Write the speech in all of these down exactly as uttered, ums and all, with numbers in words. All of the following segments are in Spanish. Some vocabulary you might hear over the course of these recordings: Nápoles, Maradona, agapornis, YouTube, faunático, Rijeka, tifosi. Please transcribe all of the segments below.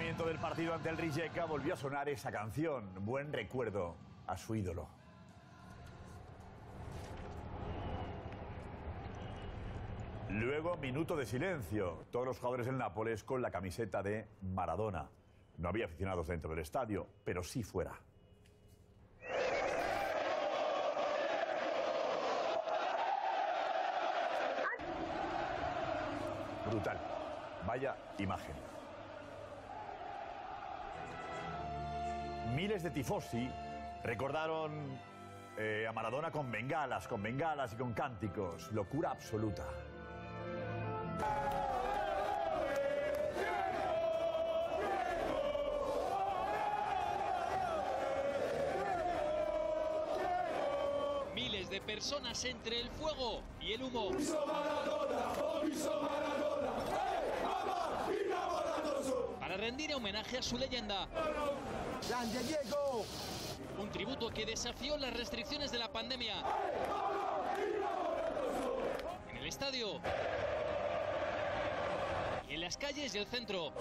calentamiento del partido ante el Rijeka volvió a sonar esa canción, buen recuerdo a su ídolo. Luego, minuto de silencio. Todos los jugadores del Nápoles con la camiseta de Maradona. No había aficionados dentro del estadio, pero sí fuera. Brutal. Vaya imagen. Miles de tifosi recordaron eh, a Maradona con bengalas, con bengalas y con cánticos. Locura absoluta. Miles de personas entre el fuego y el humo. Para rendir homenaje a su leyenda. Un tributo que desafió las restricciones de la pandemia. En el estadio. En las calles y el centro.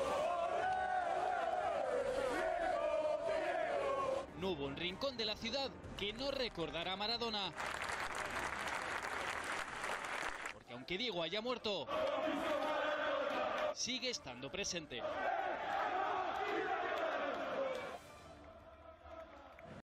No hubo un rincón de la ciudad que no recordara a Maradona. Porque aunque Diego haya muerto, sigue estando presente.